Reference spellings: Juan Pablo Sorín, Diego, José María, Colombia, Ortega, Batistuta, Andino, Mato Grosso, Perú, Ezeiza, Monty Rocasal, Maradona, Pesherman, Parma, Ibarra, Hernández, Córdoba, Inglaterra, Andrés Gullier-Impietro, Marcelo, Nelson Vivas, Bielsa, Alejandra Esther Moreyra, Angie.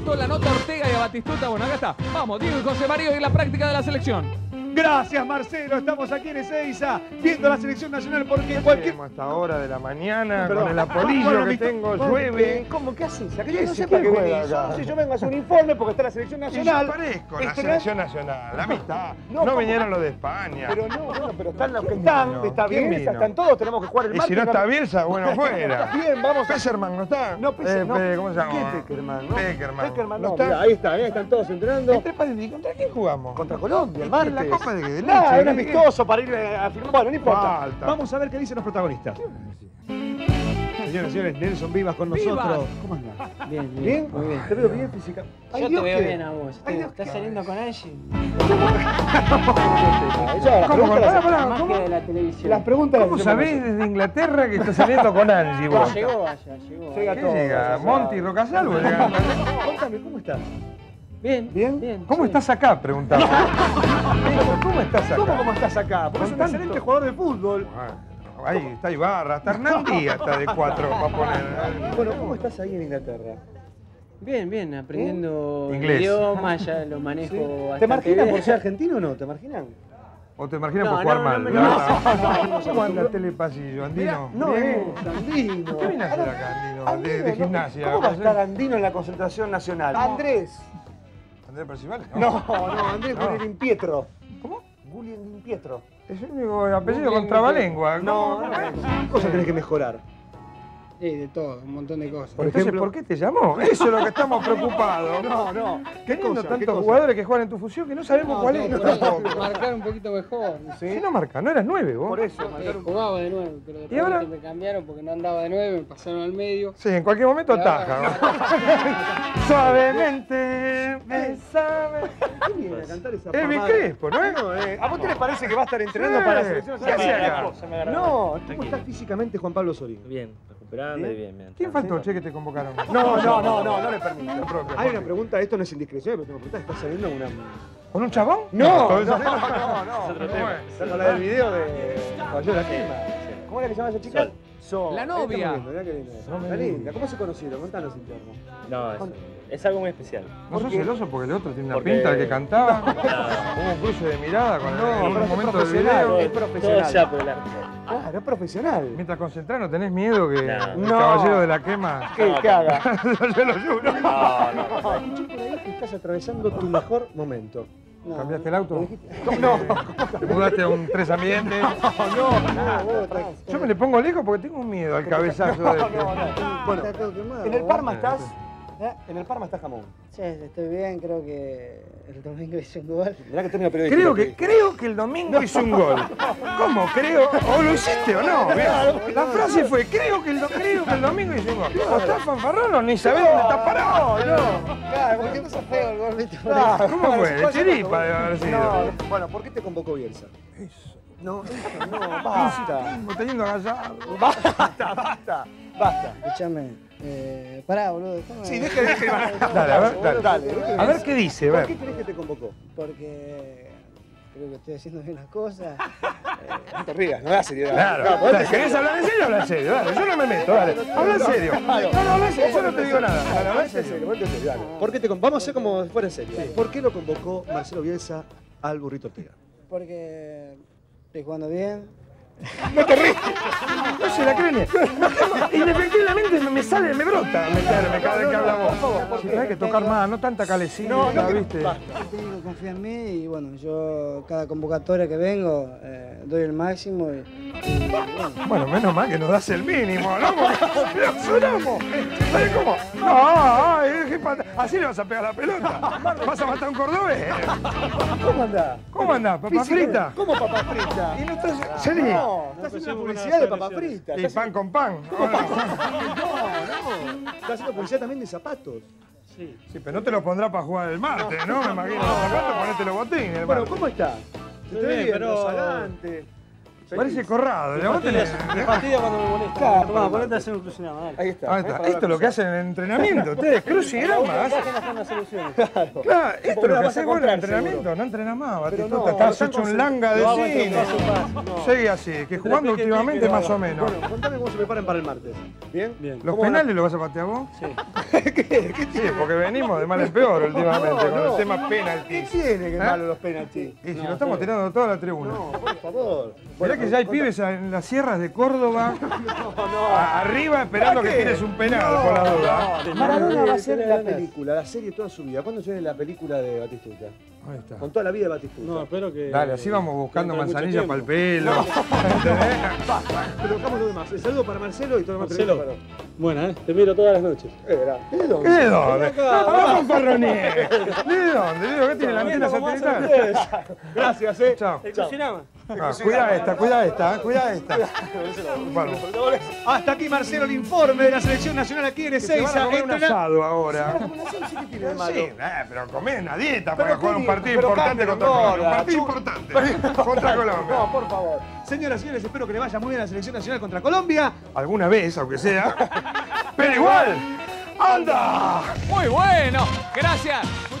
mató la nota a Ortega y a Batistuta. Bueno, acá está. Vamos, Diego y José María y la práctica de la selección. Gracias, Marcelo. Estamos aquí en Ezeiza viendo la selección nacional porque cualquier... hasta hora de la mañana, perdón, con el apolillo que tengo, llueve. ¿Cómo? ¿Qué haces? Yo no sé para qué venís. No sé, yo vengo a hacer un informe porque está la selección nacional. Yo parezco la selección nacional, la amistad. No vinieron los de España. Pero no, bueno, pero están los que están. Está Bielsa, están todos, tenemos que jugar el martes. Y si no está Bielsa, bueno, fuera. Bien, vamos. Pesherman no está. No, Pesherman. ¿Cómo se llama? Pesherman no está. Ahí está, están todos entrenando. ¿Contra quién jugamos? Contra Colombia, el martes. Nada, era amistoso para ir a firmar. Bueno, no importa. Alta. Vamos a ver qué dicen los protagonistas. Señores, señores, Nelson Vivas con nosotros. ¿Cómo andás? Bien, bien. ¿Bien? Muy bien. Te veo bien física. Yo te veo bien a vos. ¿Estás saliendo con Angie? ¿Cómo? Que de la televisión. Las preguntas. ¿Cómo sabés desde Inglaterra que estás saliendo con Angie? Vos llegó, llegó. Llega todo. Llega Monty Rocasal. Contame, ¿cómo estás? Bien, bien, bien. ¿Cómo estás acá? Preguntaba. ¿Cómo estás acá? ¿Cómo estás acá? Porque es un excelente jugador de fútbol. Bueno, ahí está Ibarra, está Hernández, está de 4 para poner. Bueno, ¿cómo estás ahí en Inglaterra? Bien, bien, aprendiendo inglés. Idioma, ya lo manejo bastante. ¿Te marginan por ser argentino o no? ¿Te marginan? ¿O te marginan por jugar mal? No, ¿cómo anda el telepasillo, Andino? No, Andino. ¿Qué viene a hacer acá, Andino? De gimnasia. ¿Cómo va a estar Andino en la concentración nacional? Andrés. ¿Andrés Percival? No, no, Andrés Gullier-Impietro. ¿Cómo? Gullier-Impietro. Es el único apellido con trabalengua. No, no. ¿Qué cosa tenés que mejorar? Sí, de todo, un montón de cosas. Por ejemplo, ¿por qué te llamó? Eso es lo que estamos preocupados. No, no. Teniendo tantos jugadores que juegan en tu fusión que no sabemos cuál es. Marcar un poquito mejor. Sí, no marca, no eras 9 vos. Por eso, jugaba de 9, pero después me cambiaron porque no andaba de 9, me pasaron al medio. Sí, en cualquier momento ataja. Suavemente, besame. ¿Qué viene a cantar esa pamada? Es mi Crespo, ¿no es? ¿A vos te les parece que va a estar entrenando para la selección? ¿Qué hace acá? No, ¿cómo estás físicamente, Juan Pablo Sorín? Bien. Grande, bien, bien. ¿Quién faltó, che, que te convocaron? No le permito. Hay una pregunta, esto no es indiscreción, pero tengo que preguntar, ¿estás saliendo con una... ¿Con un chabón? No. Es otro tema. Con la del video de... ¿Cómo era que se llamaba esa chica? Sol. La novia. Está linda. ¿Cómo se conocieron? Contanos, interno. No, es algo muy especial. ¿No sos celoso porque el otro tiene una pinta que cantaba? Hubo un cruce de mirada cuando en un momento del video. Es profesional. Todo ya por el arte. Claro, es profesional. Mientras concentrás no tenés miedo que el caballero de la quema... ¿Qué haga? Yo lo juro. No. Escuché por ahí que estás atravesando tu mejor momento. ¿Cambiaste el auto? No. ¿Mudaste a un 3 ambientes? No. Yo me le pongo lejos porque tengo un miedo al cabezazo. Bueno, ¿en el Parma estás? En el Parma está jamón. Sí, estoy bien, creo que el domingo hice un gol. Mirá que termina periodístico. Creo que el domingo hizo un gol. ¿Cómo? Creo. ¿O lo hiciste o no? La frase fue, creo que el domingo hizo un gol. ¿O estás fanfarrón o ni sabés dónde estás parado? No. Claro, porque no sos feo el gol. ¿Cómo fue? De chiripa debe haber sido. Bueno, ¿por qué te convocó Bielsa? Eso. No, basta. No teniendo agallado. Basta. Escuchame. Pará, boludo, déjame... Sí, déjame. Dale. A ver qué dice, a ver. ¿Por qué crees que te convocó? Porque... creo que estoy haciendo bien las cosas. No te rías, no da seriedad. Claro. ¿Querés hablar en serio? Habla en serio, dale. Yo no me meto, dale. Habla en serio. No, en serio, yo no te digo nada. Habla en serio, dale. ¿Por qué te convocó? Vamos a hacer como si fuera en serio. ¿Por qué lo convocó Marcelo Bielsa al burrito Ortega? Porque... estoy jugando bien. No te ríes. No se la creen. Indefectiblemente me sale, me brota meterme cada vez que habla vos. Si hay que tocar más, no tanta calecina, ¿viste? Tengo que confiar en mí y bueno, yo cada convocatoria que vengo doy el máximo y bueno, menos mal que nos das el mínimo, ¿no? Porque sonamos. ¿Sabes cómo? Así le vas a pegar la pelota. ¿Vas a matar un cordobés? ¿Cómo andás? ¿Papá frita? ¿Cómo papá frita? Y no estás... No, estás haciendo publicidad de papas fritas. Y pan con pan. No. Estás haciendo publicidad también de zapatos. Sí, pero no te lo pondrá para jugar el martes, ¿no? Me imagino los zapatos, ponete los botines. Bueno, ¿cómo está? Estoy bien, pero... salante. Parece Corrado. Me fastidia cuando me molesta. Tomá, ponete a hacer un crucigrama, dale. Ahí está. Esto es lo que hacen en el entrenamiento. Ustedes crucigramas. Claro, esto es lo que hacen en el entrenamiento. No entrenás más, Batistuta. Estás hecho un langa de cine. Seguí así, que jugando últimamente más o menos. Bueno, contame cómo se preparan para el martes. ¿Bien? ¿Los penales los vas a patear vos? Sí. ¿Qué tiene? Sí, porque venimos de mal en peor últimamente, no, con el tema penalti. ¿Qué tiene que malo los penaltis? Y si no, lo estamos tirando toda la tribuna. No, por favor. Mirá que ya hay pibes en las sierras de Córdoba, arriba esperando que tienes un penal, por la duda. Maradona va a hacer la película, la serie toda su vida. ¿Cuándo viene la película de Batistuta? Ahí está. Con toda la vida de Batistuta. No, espero que... Dale, así vamos buscando manzanilla para el pelo. Pero buscamos lo demás. El saludo para Marcelo y todo lo demás. Marcelo, bueno, te miro todas las noches. ¿De dónde? ¿De dónde? ¡Vamos, Parroné! ¿De dónde? ¿Qué tiene la antena satelital? Gracias, Chao. Chao. Cuida esta. Bueno. Hasta aquí, Marcelo, el informe de la selección nacional aquí en Ezeiza. Un asado ahora. Sí, pero comés una dieta para jugar un partido importante contra Colombia. Un partido importante contra Colombia. No, por favor. Señoras y señores, espero que le vaya muy bien a la selección nacional contra Colombia. Alguna vez, aunque sea. Pero igual. ¡Anda! Muy bueno. Gracias.